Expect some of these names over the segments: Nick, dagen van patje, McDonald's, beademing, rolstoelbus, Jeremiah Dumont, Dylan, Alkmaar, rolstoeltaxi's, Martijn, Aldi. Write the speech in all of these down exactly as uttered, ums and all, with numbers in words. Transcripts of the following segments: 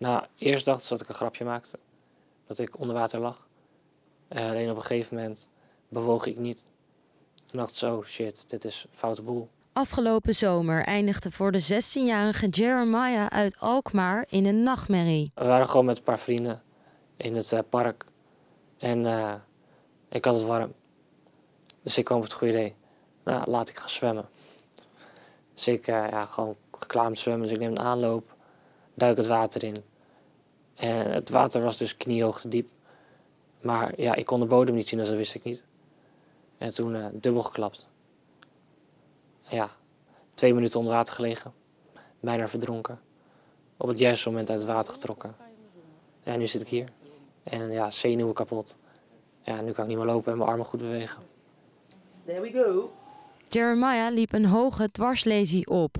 Nou, eerst dachten ze dat ik een grapje maakte. Dat ik onder water lag. Uh, alleen op een gegeven moment bewoog ik niet. Toen dacht ik zo, oh shit, dit is een foute boel. Afgelopen zomer eindigde voor de zestienjarige Jeremiah uit Alkmaar in een nachtmerrie. We waren gewoon met een paar vrienden in het uh, park. En uh, ik had het warm. Dus ik kwam op het goede idee. Nou, laat ik gaan zwemmen. Dus ik uh, ja, gewoon klaar met zwemmen. Dus ik neem een aanloop, duik het water in. En het water was dus kniehoogte diep. Maar ja, ik kon de bodem niet zien, dus dat wist ik niet. En toen uh, dubbel geklapt. Ja, twee minuten onder water gelegen. Bijna verdronken. Op het juiste moment uit het water getrokken. En nu zit ik hier. En ja, zenuwen kapot. Ja, nu kan ik niet meer lopen en mijn armen goed bewegen. There we go. Jeremiah liep een hoge dwarslesie op.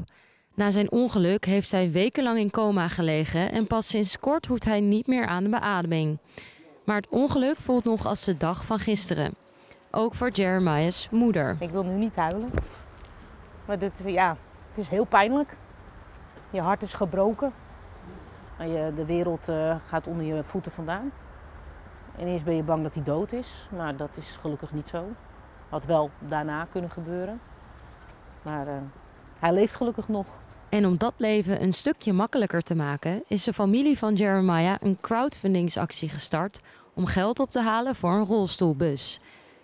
Na zijn ongeluk heeft hij wekenlang in coma gelegen en pas sinds kort hoeft hij niet meer aan de beademing. Maar het ongeluk voelt nog als de dag van gisteren. Ook voor Jeremiah's moeder. Ik wil nu niet huilen. Maar dit is, ja, het is heel pijnlijk. Je hart is gebroken. De wereld gaat onder je voeten vandaan. En eerst ben je bang dat hij dood is. Maar dat is gelukkig niet zo. Had wel daarna kunnen gebeuren. Maar uh, hij leeft gelukkig nog. En om dat leven een stukje makkelijker te maken, is de familie van Jeremiah een crowdfundingsactie gestart om geld op te halen voor een rolstoelbus.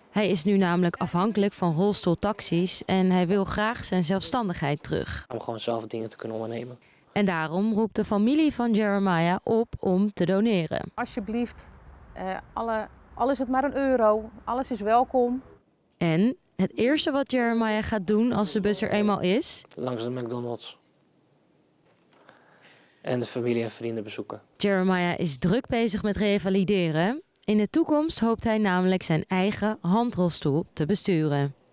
Hij is nu namelijk afhankelijk van rolstoeltaxi's en hij wil graag zijn zelfstandigheid terug. Om gewoon zelf dingen te kunnen ondernemen. En daarom roept de familie van Jeremiah op om te doneren. Alsjeblieft, uh, alle, al is het maar een euro, alles is welkom. En het eerste wat Jeremiah gaat doen als de bus er eenmaal is... Langs de McDonald's. En de familie en vrienden bezoeken. Jeremiah is druk bezig met revalideren. In de toekomst hoopt hij namelijk zijn eigen handrolstoel te besturen.